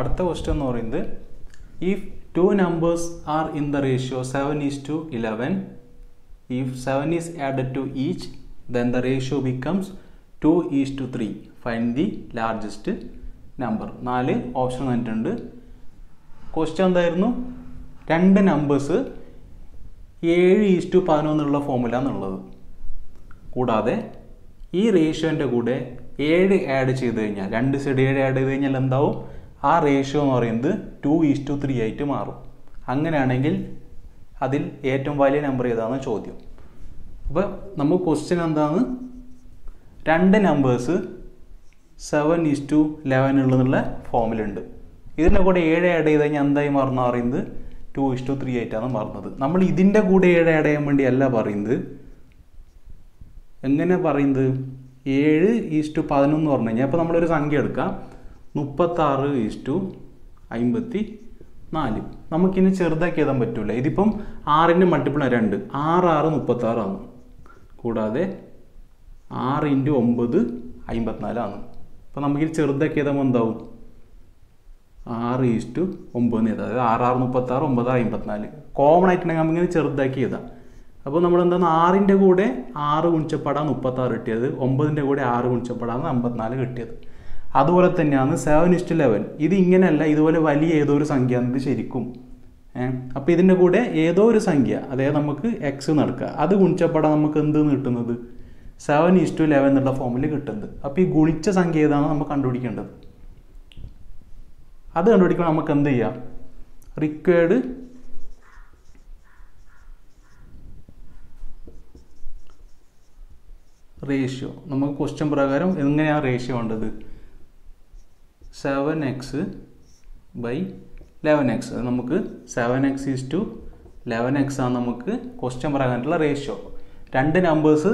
അടുത്ത question എന്ന് പറയുന്നത് if two numbers are in the ratio 7:11 if 7 is added to each then the ratio becomes 2:3 find the largest number. നാല് option തന്നിട്ടുണ്ട്. Question എന്തായിരുന്നു? രണ്ട് numbers 7:11 എന്നുള്ള ഫോർമുല എന്നുള്ളത്. കൂടാതെ ഈ റേഷ്യോന്റെ കൂടെ 7 ആഡ് ചെയ്തു കഴിഞ്ഞാൽ രണ്ട് സൈഡ് 7 ആഡ് ചെയ്തു കഴിഞ്ഞാൽ എന്താവും? ആ റേഷ്യോ എന്ന് പറയുന്നത് 2:3 ആയിട്ട് മാറും. അങ്ങനെയാണെങ്കിൽ അതിൽ ഏറ്റവും വലിയ നമ്പർ ഏതാണ് ചോദ്യം. അപ്പോൾ നമ്മൾ ക്വസ്റ്റ്യൻ എന്താണ്? രണ്ട് നമ്പേഴ്സ് 7:11 ഉള്ള ഫോർമുല ഉണ്ട്. ഇതിന്റെ കൂടെ 7 ആഡ് ചെയ്തു കഴിഞ്ഞാൽ എന്തായി മാറുന്ന പറയുന്നത് 2:3 ആയിട്ടാണ് മാറുന്നത്. നമ്മൾ ഇതിന്റെ കൂടെ 7 ആഡ് ചെയ്യാൻ വേണ്ടി അല്ല പറയുന്നത്. എങ്ങനെ പറയുന്നത്? 7:11 എന്ന് പറഞ്ഞു കഴിഞ്ഞാൽ അപ്പോൾ നമ്മളൊരു സംഖ്യ എടുക്കാം 36:54. നമുക്കിനി ചെറുതാക്കി എഴുതാൻ പറ്റൂല. ഇതിപ്പം 6ന്റെ മൾട്ടിപ്പിൾ 2 6 6 36 ആണ്. കൂടാതെ 6 × 9 54 ആണ്. അപ്പോൾ നമുക്കിനി ചെറുതാക്കി എഴുതാൻ എന്താവും? 6:9 എഴുതാം. അതായത് 6 6 36 9 54. കോമൺ ആയിട്ടുണ്ടെങ്കിൽ നമുക്കിങ്ങനെ ചെറുതാക്കി എഴുതാം. അപ്പോൾ നമ്മൾ എന്താണ് 6ന്റെ കൂടെ 6 × 36 കിട്ടിയത്, 9ന്റെ കൂടെ 6 × 6 54 കിട്ടിയത്. അതുപോലെ തന്നെയാണ് 7:11. ഇത് ഇങ്ങനെയല്ല, ഇതുപോലെ വലിയ ഏതോ ഒരു സംഖ്യ എന്നത് ശരിക്കും. അപ്പോൾ ഇതിൻ്റെ കൂടെ ഏതോ ഒരു സംഖ്യ, അതായത് നമുക്ക് എക്സ് നടക്കുക, അത് ഗുണിച്ചപ്പെടാൻ നമുക്ക് എന്ത് കിട്ടുന്നത്? 7:11 എന്നുള്ള ഫോമിൽ കിട്ടുന്നത്. അപ്പോൾ ഈ ഗുണിച്ച സംഖ്യ ഏതാണ് നമ്മൾ കണ്ടുപിടിക്കേണ്ടത്. അത് കണ്ടുപിടിക്കാൻ നമുക്ക് എന്ത് ചെയ്യാം? Required ratio. നമുക്ക് ക്വസ്റ്റ്യൻ പ്രകാരം എങ്ങനെയാണ് റേഷ്യോ വേണ്ടത്? 7x/11x. അത് നമുക്ക് 7x/11x ആണ് നമുക്ക് ക്വസ്റ്റ്യൻ പറയാനുള്ള റേഷ്യോ. രണ്ട് നമ്പേഴ്സ്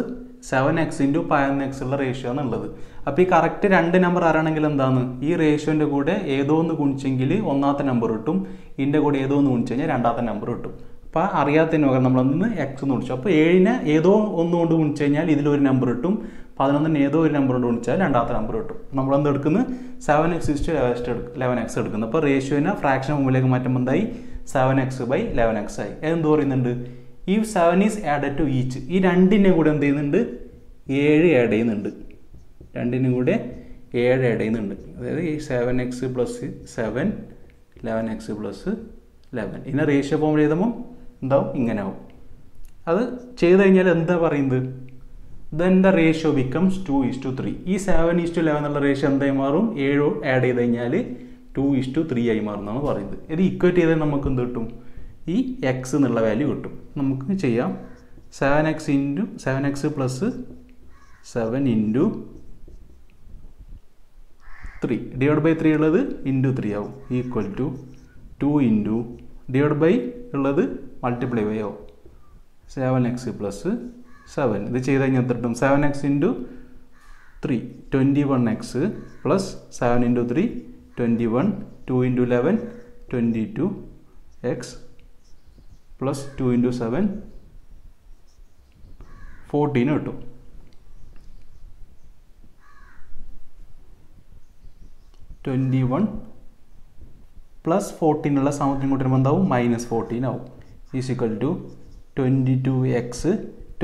7x × 11x ഉള്ള റേഷ്യോ ആണുള്ളത്. അപ്പോൾ ഈ കറക്റ്റ് രണ്ട് നമ്പർ ആരാണെങ്കിൽ എന്താണ്? ഈ റേഷ്യോൻ്റെ കൂടെ ഏതോ ഒന്ന് ഗുണിച്ചെങ്കിൽ ഒന്നാമത്തെ നമ്പർ കിട്ടും, ഇതിൻ്റെ കൂടെ ഏതോ ഒന്ന് ഗുണിച്ചു കഴിഞ്ഞാൽ രണ്ടാമത്തെ നമ്പർ കിട്ടും. അപ്പോൾ അറിയാത്തതിന് പകരം നമ്മളൊന്ന് എക്സ് എന്ന് വിളിച്ചു. അപ്പോൾ 7നെ ഏതോ ഒന്നുകൊണ്ട് ഗുണിച്ചു കഴിഞ്ഞാൽ ഇതിലൊരു നമ്പർ കിട്ടും, 11ന് ഏതോ ഒരു നമ്പർ കൊണ്ട് ഗുണിച്ചാൽ രണ്ടാമത്തെ നമ്പർ കിട്ടും. നമ്മളെന്ത് എടുക്കുന്നത്? 7x/11x എടുക്കുന്നത്. അപ്പോൾ റേഷ്യോനെ ഫ്രാക്ഷൻ മുമ്പിലേക്ക് മാറ്റുമ്പോൾ എന്തായി? 7x/11x ആയി. എന്ത് പറയുന്നുണ്ട്? ഈ 7 ഈസ് ആഡഡ് ടു ഈച്ച്. ഈ രണ്ടിൻ്റെ കൂടെ എന്ത് ചെയ്യുന്നുണ്ട്? 7 ആഡ് ചെയ്യുന്നുണ്ട്. രണ്ടിൻ്റെ കൂടെ 7 ആഡ് ചെയ്യുന്നുണ്ട്. അതായത് ഈ 7x + 7 11x + 11. ഇതിനെ റേഷ്യോ ഫോമിൽ എഴുതുമ്പോൾ എന്താവും? ഇങ്ങനെ ആവും. അത് ചെയ്ത് കഴിഞ്ഞാൽ എന്താ പറയുന്നത്? then the ratio becomes 2:3. ഈ 7:11 എന്നുള്ള റേഷ്യോ എന്തായി മാറും? 7 ആഡ് ചെയ്ത് കഴിഞ്ഞാൽ 2:3 ആയി മാറുന്നതാണ് പറയുന്നത്. ഇത് ഇക്വേറ്റ് ചെയ്താൽ നമുക്ക് എന്ത് കിട്ടും? ഈ എക്സ് എന്നുള്ള വാല്യൂ കിട്ടും. നമുക്ക് ചെയ്യാം 7x + 7x + 7 × 3 / 3 ഉള്ളത് × 3 ആവും = 2 / ഉള്ളത് മൾട്ടിപ്ലൈ ബൈ ആവും 7x + 7. ഇത് ചെയ്ത് കഴിഞ്ഞാൽ എത്തിട്ടും 7x × 3 21x + 7 × 3 21 2 × 11 22x + 2 × 7 14 കിട്ടും. +14 സമത്തിന് കൂട്ടുമ്പോൾ എന്താവും? -14 ആവും = 22x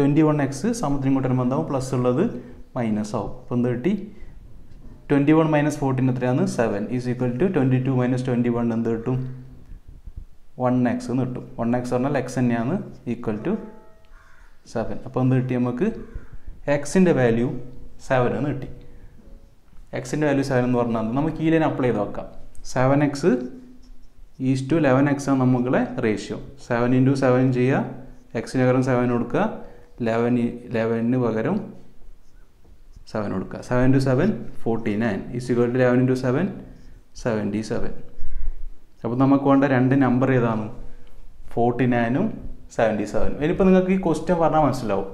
21x സമത്തിന് കൂട്ടുമ്പോൾ എന്താവും? പ്ലസ് ഉള്ളത് മൈനസ് ആവും. അപ്പോൾ എന്ത് കിട്ടി? 21 - 14 എത്രയാണ്? 7 = 22 - 21 എന്ത് കിട്ടും? 1x എന്ന് കിട്ടും. 1x പറഞ്ഞാൽ x തന്നെയാണ് = 7. അപ്പോൾ എന്ത് കിട്ടി? നമുക്ക് എക്സിൻ്റെ വാല്യൂ 7 എന്ന് കിട്ടി. എക്സിൻ്റെ വാല്യൂ 7 എന്ന് പറഞ്ഞാൽ നമുക്ക് ഈ ലൈൻ അപ്ലൈ ചെയ്ത് നോക്കാം. 7x × 11x ആണ് നമ്മളെ റേഷ്യോ. 7 × 7 ചെയ്യുക, എക്സിന് പകരം 7 കൊടുക്കുക, 11ന് പകരം 7 കൊടുക്കുക. 7 × 7 49 = 11 × 7 77. അപ്പോൾ നമുക്ക് വേണ്ട രണ്ട് നമ്പർ ഏതാണ്? 49 ഉം 77. ഇനിയിപ്പോൾ നിങ്ങൾക്ക് ഈ ക്വസ്റ്റ്യൻ പറഞ്ഞാൽ മനസ്സിലാവും.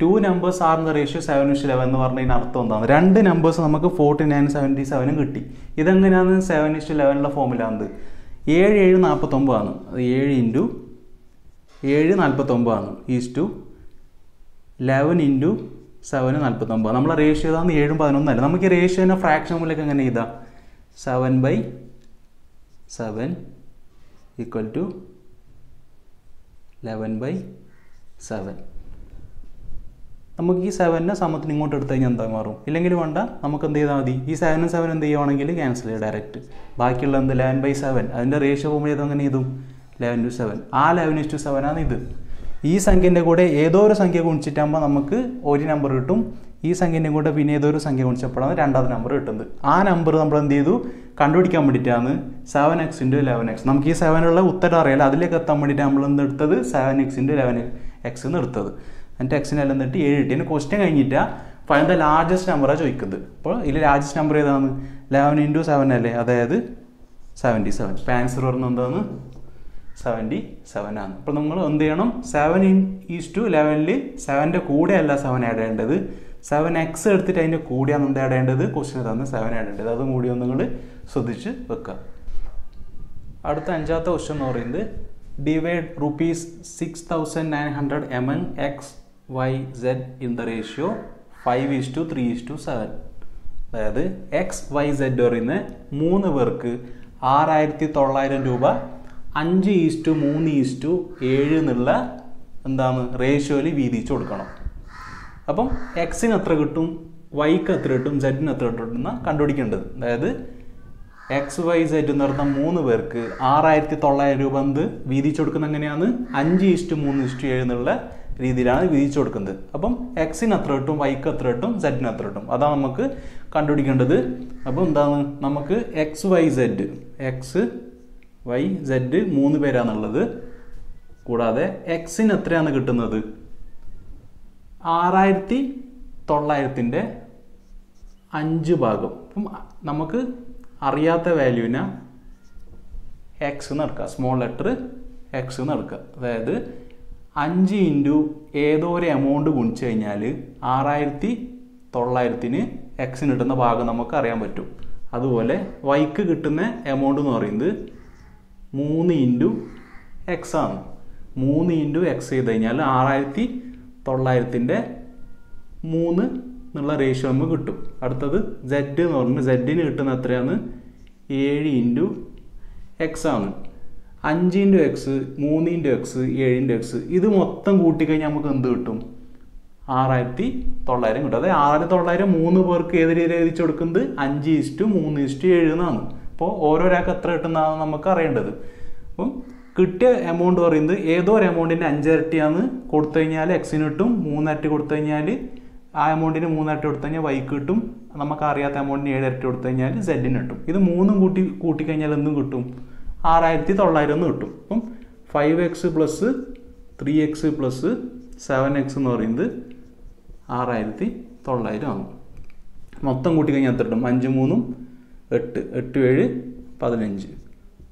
Two numbers are in the ratio 7:11 എന്ന് പറഞ്ഞതിന് അർത്ഥം എന്താണ്? രണ്ട് നമ്പേഴ്സ് നമുക്ക് 49 ഉം 77 കിട്ടി. ഇതെങ്ങനെയാണ് 7:11 ഫോമില? എന്ത് 7 7 49 ആണ്. 7 × 7 49 ആണ് = 11 × 7 49. നമ്മളെ റേഷ്യോ ഏതാണ്? 7 11 അല്ല. നമുക്ക് ഈ റേഷ്യോനെ ഫ്രാക്ഷൻ മൂലം എങ്ങനെ ചെയ്താൽ 7 by 7 equal to 11 by 7. നമുക്ക് ഈ 7 നെ സമത്തിന് ഇങ്ങോട്ട് എടുത്താൽ എന്തായി മാറും? ഇല്ലെങ്കിൽ വേണ്ട, നമുക്ക് എന്ത് ചെയ്താൽ മതി, ഈ 7 ഉം 7 എന്ത് ചെയ്യുവാണെങ്കിൽ ക്യാൻസൽ ചെയ്യും ഡയറക്റ്റ്. ബാക്കിയുള്ള എന്ത് 11 by 7, അതിൻ്റെ റേഷ്യോ ഫോർമുല അങ്ങനെ ഇതും 11 to 7, ആ 11 to 7 ആണ് ഇത്. ഈ സംഖ്യൻ്റെ കൂടെ ഏതോ ഒരു സംഖ്യ ഗുണിച്ചിട്ടാകുമ്പോൾ നമുക്ക് ഒരു നമ്പർ കിട്ടും, ഈ സംഖ്യൻ്റെ കൂടെ പിന്നെ ഏതോ ഒരു സംഖ്യ ഗുണിച്ചപ്പോഴാണ് രണ്ടാമത്തെ നമ്പർ കിട്ടുന്നത്. ആ നമ്പർ നമ്മൾ എന്ത് ചെയ്തു കണ്ടുപിടിക്കാൻ വേണ്ടിയിട്ടാണ് 7x into 11x. നമുക്ക് ഈ 7 ഉള്ള ഉത്തരം അറിയാലോ, അതിലേക്ക് എത്താൻ വേണ്ടിയിട്ട് നമ്മൾ എന്ത് എടുത്തത് 7x into 11x എന്ന് എടുത്തത്. എന്നിട്ട് എക്സിനെല്ലാം എന്നിട്ട് 7 കിട്ടി. അതിന് ക്വസ്റ്റ്യൻ കഴിഞ്ഞിട്ടാണ് ഫൈൻഡ് ദ ലാർജസ്റ്റ് നമ്പറാണ് ചോദിക്കുന്നത്. അപ്പോൾ ഇതിൽ ലാർജസ്റ്റ് നമ്പർ ഏതാണ്? 11 into 7 അല്ലേ, അതായത് 77. അപ്പോൾ ആൻസർ പറഞ്ഞത് എന്താണ്? 77 ആണ്. അപ്പോൾ നമ്മൾ എന്ത് ചെയ്യണം, 7 is to 11 7ൻ്റെ കൂടെ അല്ല 7 ആഡ് ചെയ്യേണ്ടത്, 7x എടുത്തിട്ട് അതിൻ്റെ കൂടെയാണ് എന്ത് ആഡ് ചെയ്യേണ്ടത്, ക്വസ്റ്റിന് തന്നെ 7 ആഡ് ചെയ്യേണ്ടത്. അതും കൂടി ഒന്ന് നിങ്ങൾ ശ്രദ്ധിച്ച് വെക്കുക. അടുത്ത 5ാമത്തെ ക്വസ്റ്റ്യൻ എന്ന് പറയുന്നത് divide ₹6,900 among XYZ in the ratio 5:3:7. അതായത് XYZ പറയുന്ന 3 പേർക്ക് 6900 രൂപ 5:3:7 എന്നുള്ള എന്താണ് റേഷ്യോയിൽ വീതിച്ചു കൊടുക്കണം. അപ്പം എക്സിന് എത്ര കിട്ടും, വൈക്ക് എത്ര കിട്ടും, സെഡിന് എത്ര കിട്ടുമെന്ന് കണ്ടുപിടിക്കേണ്ടത്. അതായത് XYZ എന്ന് പറഞ്ഞ 3 പേർക്ക് 6900 രൂപ എന്ത് വീതിച്ചു കൊടുക്കുന്നത് എങ്ങനെയാണ്, 5:3:7 എന്നുള്ള രീതിയിലാണ് വീതിച്ചു കൊടുക്കുന്നത്. അപ്പം എക്സിന് എത്ര കിട്ടും, വൈക്ക് എത്ര കിട്ടും, സെഡിന് എത്ര കിട്ടും, അതാണ് നമുക്ക് കണ്ടുപിടിക്കേണ്ടത്. അപ്പം എന്താണ് നമുക്ക് XYZ 3 പേരാണുള്ളത്, കൂടാതെ എക്സിന് എത്രയാണ് കിട്ടുന്നത്, 6900ൻ്റെ 5 ഭാഗം. അപ്പം നമുക്ക് അറിയാത്ത വാല്യൂവിന് എക്സ് എന്ന് എടുക്കുക, സ്മോൾ ലെറ്റർ എക്സ് എന്ന് എടുക്കുക. അതായത് 5 into ഏതോ ഒരു എമൗണ്ട് ഗുണിച്ചു കഴിഞ്ഞാൽ 6900ന് എക്സിന് കിട്ടുന്ന ഭാഗം നമുക്ക് അറിയാൻ പറ്റും. അതുപോലെ വൈക്ക് കിട്ടുന്ന എമൗണ്ട് എന്ന് പറയുന്നത് 3 into x ആണ്. 3 into x ചെയ്ത് കഴിഞ്ഞാൽ 6900ൻ്റെ 3 എന്നുള്ള റേഷ്യോ നമുക്ക് കിട്ടും. അടുത്തത് സെഡ് എന്ന് പറഞ്ഞാൽ സെഡിന് കിട്ടുന്ന എത്രയാണ്, 7 into x ആണ്. 5 into x, 3 into x, 7 into x ഇത് മൊത്തം കൂട്ടിക്കഴിഞ്ഞാൽ നമുക്ക് എന്ത് കിട്ടും, 6900 കിട്ടും. അതായത് 6900 3 പേർക്ക് ഏത് രീതിയിൽ എഴുതിച്ചു കൊടുക്കുന്നത്, 5:3:7 എന്നാണ്. അപ്പോൾ ഓരോരാൾക്ക് എത്ര കിട്ടുന്നതാണ് നമുക്ക് അറിയേണ്ടത്. അപ്പം കിട്ടിയ എമൗണ്ട് പറയുന്നത് ഏതോ ഒരു എമൗണ്ടിൻ്റെ 5 ഇരട്ടിയാണ് കൊടുത്തു കഴിഞ്ഞാൽ എക്സിന് കിട്ടും, 3 ഇരട്ടി കൊടുത്തു കഴിഞ്ഞാൽ ആ എമൗണ്ടിന് 3 ഇരട്ടി കൊടുത്തു കഴിഞ്ഞാൽ വൈക്ക് കിട്ടും, നമുക്ക് അറിയാത്ത എമൗണ്ടിന് 7 ഇരട്ടി കൊടുത്തു കഴിഞ്ഞാൽ സെഡിന് കിട്ടും. ഇത് 3 കൂട്ടിക്കഴിഞ്ഞാൽ എന്തും കിട്ടും, 6900 എന്ന് കിട്ടും. അപ്പം 5x + 3x + 7x എന്ന് പറയുന്നത് 6900 ആണ്. മൊത്തം കൂട്ടിക്കഴിഞ്ഞാൽ എത്ര കിട്ടും, 5 3 8, 8 7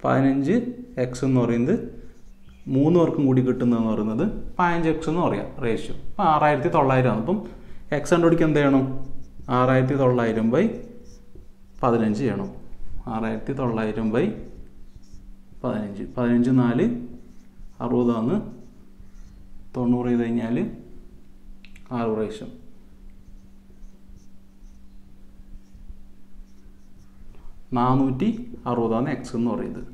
15. 15x എന്ന് പറയുന്നത് 3 പേർക്കും കൂടി കിട്ടുന്നതെന്ന് പറയുന്നത് 15x എന്ന് പറയാം റേഷ്യോ. അപ്പം 6900 ആണ്. അപ്പം എക്സ് കണ്ടുപിടിക്കാൻ എന്ത് ചെയ്യണം, 6900 by 15 ചെയ്യണം. 6900 by 15, 15 4 60 ആണ്, 90 ചെയ്ത് കഴിഞ്ഞാൽ 6 പ്രാവശ്യം. $460 എക്സ് എന്ന് പറയുന്നത്.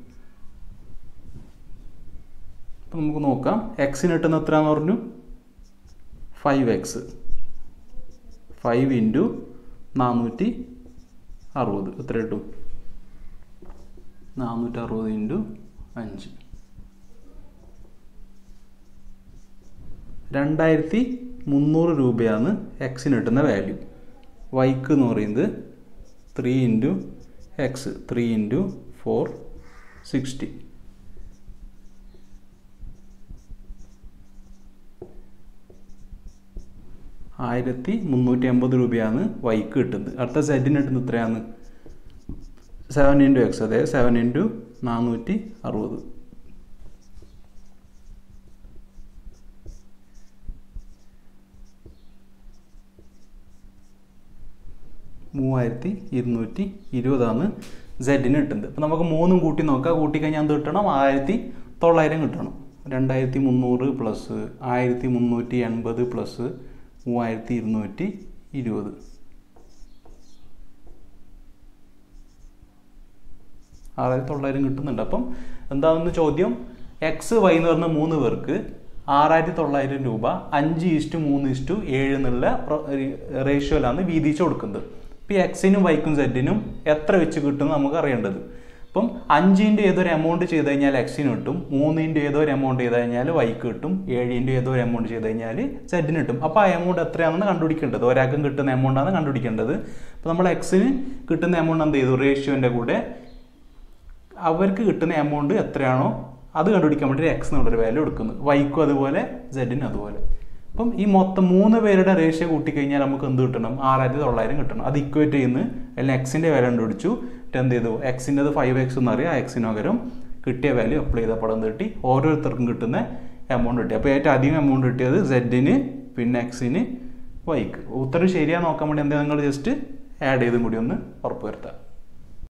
അപ്പം നമുക്ക് നോക്കാം എക്സിന് കിട്ടുന്ന എത്രയാന്ന് പറഞ്ഞു, 5x 5 into 460 എത്ര കിട്ടും, 460 into 5, 2300 രൂപയാണ് എക്സിന് കിട്ടുന്ന വാല്യൂ. വൈക്ക് എന്ന് പറയുന്നത് 3 into x, 3 into 4, 60. ₹1380 വൈക്ക് കിട്ടുന്നത്. അടുത്ത സെഡിന് കിട്ടുന്നത് എത്രയാണ്, 7 into x, അതായത് 7 into 460. 3220 സെഡിന് കിട്ടുന്നത്. അപ്പം നമുക്ക് 3 കൂട്ടി നോക്കാം, കൂട്ടിക്കഴിഞ്ഞാൽ എന്ത് കിട്ടണം, 6900 കിട്ടണം. 2300 പ്ലസ് 1380 പ്ലസ് 3220 6900 കിട്ടുന്നുണ്ട്. അപ്പം എന്താണെന്ന് ചോദ്യം, x y എന്ന് പറഞ്ഞ മൂന്ന് പേർക്ക് 6900 രൂപ 5:3:7 എന്നുള്ള റേഷ്യോയിലാണ് വീതിച്ച് കൊടുക്കുന്നത്. അപ്പോൾ എക്സിനും വൈക്കും സെറ്റിനും എത്ര വെച്ച് കിട്ടുമെന്ന് നമുക്ക് അറിയേണ്ടത്. അപ്പം 5ൻ്റെ ഏതൊരു എമൗണ്ട് ചെയ്ത് കഴിഞ്ഞാൽ എക്സിന് കിട്ടും, 3ൻ്റെ ഏതൊരു എമൗണ്ട് ചെയ്ത് കഴിഞ്ഞാൽ വൈക്ക് കിട്ടും, 7ൻ്റെ ഏതൊരു എമൗണ്ട് ചെയ്ത് കഴിഞ്ഞാൽ സെറ്റിന് കിട്ടും. അപ്പോൾ ആ എമൗണ്ട് എത്രയാണെന്ന് കണ്ടുപിടിക്കേണ്ടത്, ഒരാൾക്കും കിട്ടുന്ന എമൗണ്ടാണ് കണ്ടുപിടിക്കേണ്ടത്. അപ്പോൾ നമ്മൾ എക്സിന് കിട്ടുന്ന എമൗണ്ട് എന്ത് ചെയ്തു, റേഷ്യോൻ്റെ കൂടെ അവർക്ക് കിട്ടുന്ന എമൗണ്ട് എത്രയാണോ അത് കണ്ടുപിടിക്കാൻ വേണ്ടി എക്സ് എന്നുള്ളൊരു വാല്യൂ എടുക്കുന്നത്, വൈക്കും അതുപോലെ സെഡിന് അതുപോലെ. അപ്പം ഈ മൊത്തം മൂന്ന് പേരുടെ റേഷ്യോ കൂട്ടിക്കഴിഞ്ഞാൽ നമുക്ക് എന്ത് കിട്ടണം, 6900 കിട്ടണം. അത് ഇക്വേറ്റ് ചെയ്യുന്നു, അല്ലെങ്കിൽ എക്സിൻ്റെ വാല്യൂ കണ്ടുപിടിച്ചു, എന്നിട്ട് എന്ത് ചെയ്തു, എക്സിൻ്റെ അത് 5x എന്നറിയാം, ആ എക്സിന് പകരം കിട്ടിയ വാല്യൂ അപ്ലൈ ചെയ്ത പടം കിട്ടി, ഓരോരുത്തർക്കും കിട്ടുന്ന എമൗണ്ട് കിട്ടി. അപ്പോൾ ഏറ്റവും അധികം എമൗണ്ട് കിട്ടിയത് സെഡിന്, പിന്നെ എക്സിന്, വൈക്ക്. ഉത്തരം ശരിയാ നോക്കാൻ വേണ്ടി എന്താ, നിങ്ങൾ ജസ്റ്റ് ആഡ് ചെയ്തും കൂടി ഒന്ന് ഉറപ്പ് വരുത്താം.